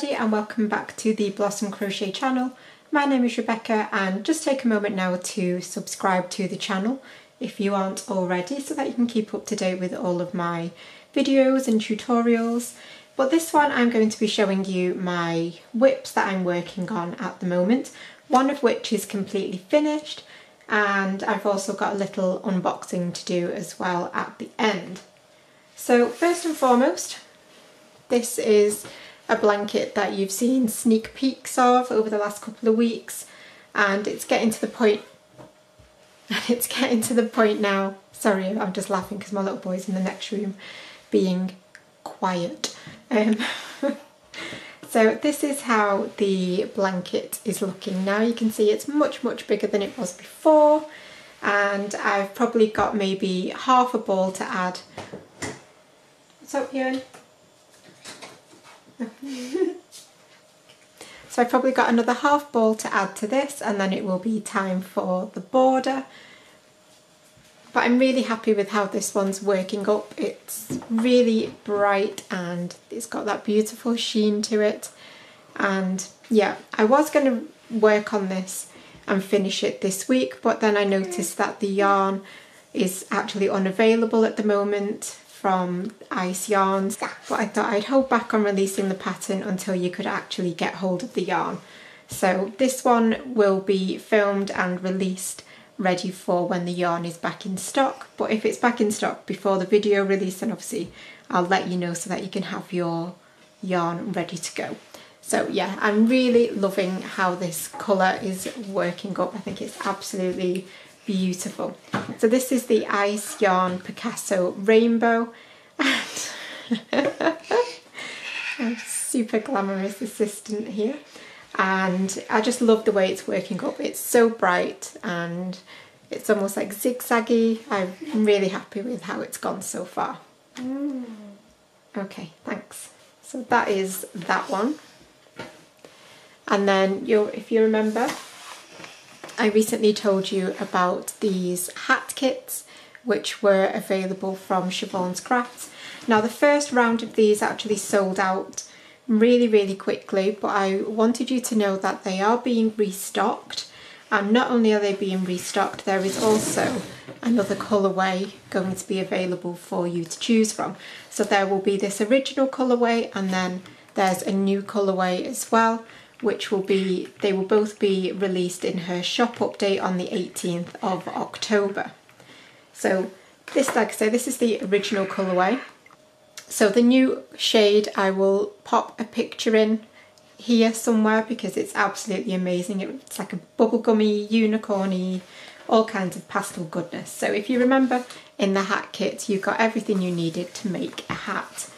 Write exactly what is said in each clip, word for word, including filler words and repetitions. And welcome back to the Blossom Crochet channel. My name is Rebecca, and just take a moment now to subscribe to the channel if you aren't already, so that you can keep up to date with all of my videos and tutorials. But this one I'm going to be showing you my whips that I'm working on at the moment, one of which is completely finished, and I've also got a little unboxing to do as well at the end. So first and foremost, this is a blanket that you've seen sneak peeks of over the last couple of weeks, and it's getting to the point and it's getting to the point now. Sorry, I'm just laughing because my little boy's in the next room being quiet. Um, so this is how the blanket is looking now. You can see it's much much bigger than it was before, and I've probably got maybe half a ball to add. What's up, Ewan? So I've probably got another half ball to add to this, and then it will be time for the border. But I'm really happy with how this one's working up. It's really bright and it's got that beautiful sheen to it. And yeah, I was going to work on this and finish it this week, but then I noticed that the yarn is actually unavailable at the moment from Ice Yarns, but I thought I'd hold back on releasing the pattern until you could actually get hold of the yarn. So this one will be filmed and released ready for when the yarn is back in stock, but if it's back in stock before the video release, then obviously I'll let you know so that you can have your yarn ready to go. So yeah, I'm really loving how this colour is working up. I think it's absolutely beautiful. So this is the Ice Yarn Picasso Rainbow. I'm super glamorous assistant here, and I just love the way it's working up. It's so bright and it's almost like zigzaggy. I'm really happy with how it's gone so far. Okay, thanks. So that is that one, and then you'll, if you remember, I recently told you about these hat kits which were available from Siobhan's Crafts. Now the first round of these actually sold out really really quickly, but I wanted you to know that they are being restocked, and not only are they being restocked, there is also another colourway going to be available for you to choose from. So there will be this original colourway, and then there's a new colourway as well, which will be, they will both be released in her shop update on the eighteenth of October. So this, like I say, this is the original colourway. So the new shade, I will pop a picture in here somewhere because it's absolutely amazing. It's like a bubblegummy, unicorny, all kinds of pastel goodness. So if you remember, in the hat kit, you got everything you needed to make a hat.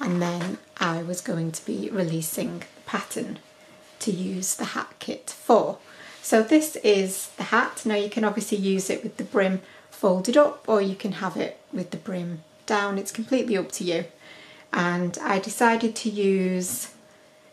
And then I was going to be releasing the pattern to use the hat kit for. So this is the hat. Now you can obviously use it with the brim folded up, or you can have it with the brim down. It's completely up to you. And I decided to use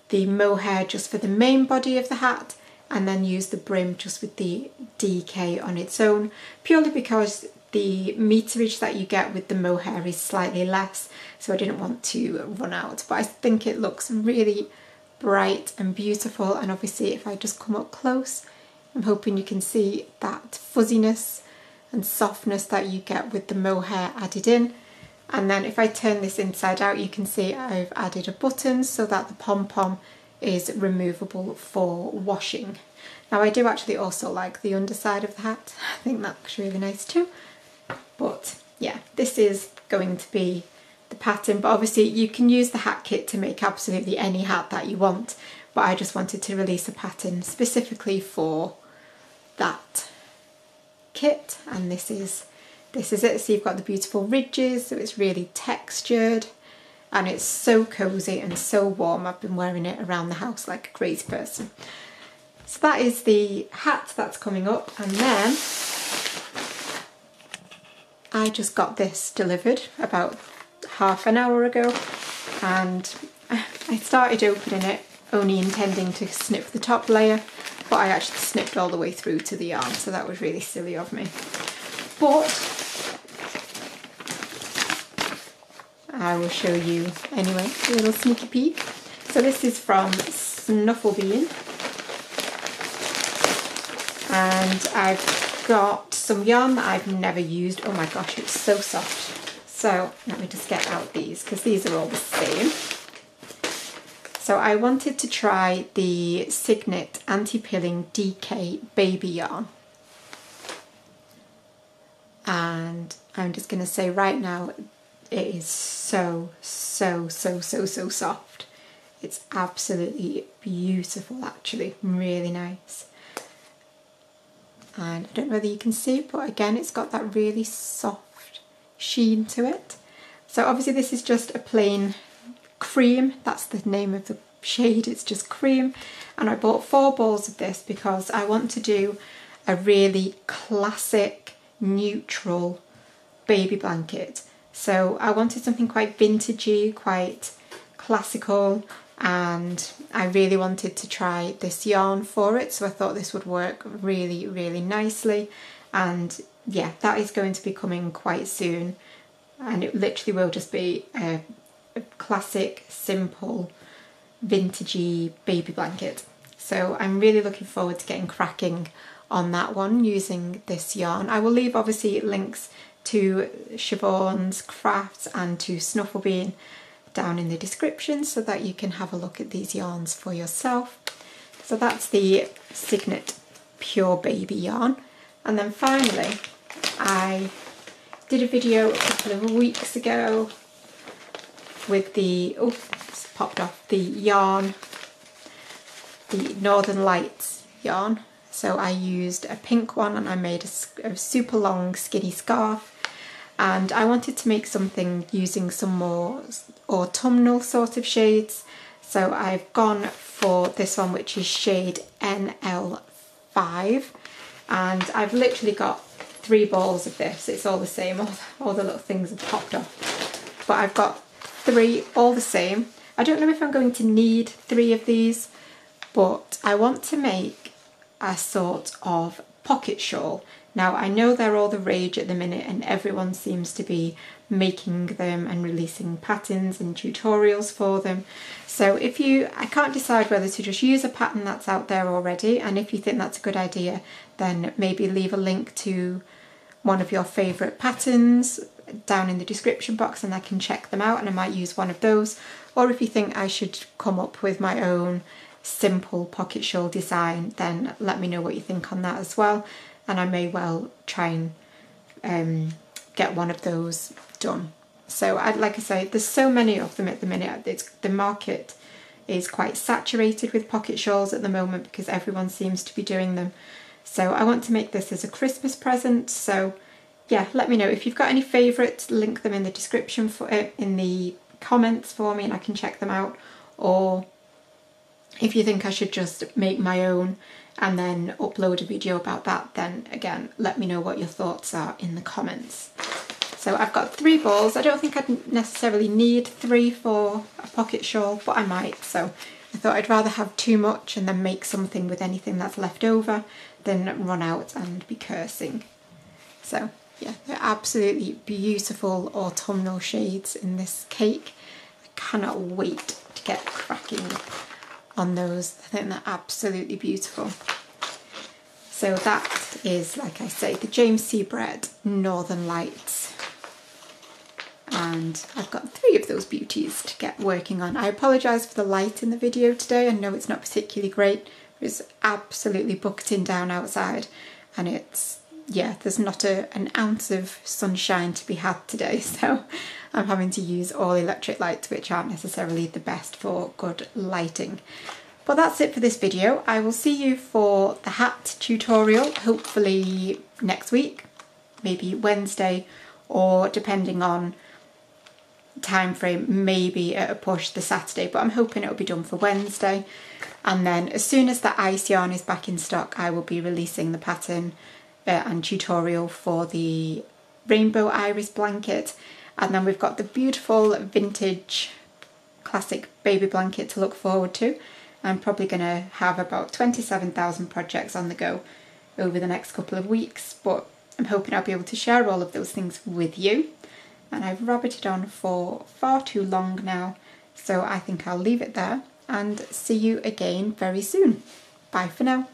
the mohair just for the main body of the hat, and then use the brim just with the D K on its own, purely because the meterage that you get with the mohair is slightly less, so I didn't want to run out. But I think it looks really bright and beautiful, and obviously if I just come up close, I'm hoping you can see that fuzziness and softness that you get with the mohair added in. And then if I turn this inside out, you can see I've added a button so that the pom-pom is removable for washing. Now I do actually also like the underside of the hat. I think that looks really nice too. But yeah, this is going to be the pattern, but obviously you can use the hat kit to make absolutely any hat that you want, but I just wanted to release a pattern specifically for that kit, and this is this is it. So you've got the beautiful ridges, so it's really textured and it's so cozy and so warm. I've been wearing it around the house like a crazy person. So that is the hat that's coming up, and then I just got this delivered about half an hour ago, and I started opening it only intending to snip the top layer, but I actually snipped all the way through to the yarn, so that was really silly of me. But I will show you anyway, a little sneaky peek. So this is from Snufflebean, and I've got some yarn that I've never used. Oh my gosh, it's so soft. So let me just get out these, because these are all the same. So I wanted to try the Cygnet Anti-Pilling D K Baby Yarn. And I'm just going to say right now, it is so, so, so, so, so soft. It's absolutely beautiful actually, really nice. And I don't know whether you can see it, but again, it's got that really soft sheen to it. So obviously this is just a plain cream, that's the name of the shade, it's just cream. And I bought four balls of this because I want to do a really classic, neutral baby blanket. So I wanted something quite vintagey, quite classical, and I really wanted to try this yarn for it, so I thought this would work really, really nicely. And yeah, that is going to be coming quite soon, and it literally will just be a, a classic, simple, vintagey baby blanket. So I'm really looking forward to getting cracking on that one using this yarn. I will leave obviously links to Siobhan's Crafts and to Snufflebean down in the description, so that you can have a look at these yarns for yourself. So that's the Cygnet Pure Baby yarn. And then finally, I did a video a couple of weeks ago with the, oh, it's popped off, the yarn, the Northern Lights yarn. So I used a pink one and I made a, a super long skinny scarf. And I wanted to make something using some more autumnal sort of shades. So I've gone for this one, which is shade N L five. And I've literally got three balls of this. It's all the same, all, all the little things have popped off. But I've got three, all the same. I don't know if I'm going to need three of these, but I want to make a sort of pocket shawl. Now, I know they're all the rage at the minute and everyone seems to be making them and releasing patterns and tutorials for them. So if you, I can't decide whether to just use a pattern that's out there already, and if you think that's a good idea, then maybe leave a link to one of your favourite patterns down in the description box and I can check them out and I might use one of those. Or if you think I should come up with my own simple pocket shawl design, then let me know what you think on that as well. And I may well try and um, get one of those done. So I'd, like I say, there's so many of them at the minute. It's, the market is quite saturated with pocket shawls at the moment because everyone seems to be doing them. So I want to make this as a Christmas present. So yeah, let me know if you've got any favourites. Link them in the description for uh, in the comments for me, and I can check them out. Or if you think I should just make my own and then upload a video about that, then again, let me know what your thoughts are in the comments. So I've got three balls. I don't think I'd necessarily need three for a pocket shawl, but I might. So I thought I'd rather have too much and then make something with anything that's left over than run out and be cursing. So yeah, they're absolutely beautiful autumnal shades in this cake. I cannot wait to get cracking on those. I think they're absolutely beautiful. So that is, like I say, the James C. Brett Northern Lights, and I've got three of those beauties to get working on. I apologise for the light in the video today. I know it's not particularly great. It's absolutely bucketing down outside, and it's, yeah, there's not a, an ounce of sunshine to be had today, so I'm having to use all electric lights, which aren't necessarily the best for good lighting. But that's it for this video. I will see you for the hat tutorial, hopefully next week, maybe Wednesday, or depending on time frame, maybe at a push the Saturday, but I'm hoping it'll be done for Wednesday. And then as soon as the ice yarn is back in stock, I will be releasing the pattern uh, and tutorial for the rainbow iris blanket. And then we've got the beautiful vintage classic baby blanket to look forward to. I'm probably going to have about twenty-seven thousand projects on the go over the next couple of weeks, but I'm hoping I'll be able to share all of those things with you. And I've rabbited on for far too long now, so I think I'll leave it there and see you again very soon. Bye for now.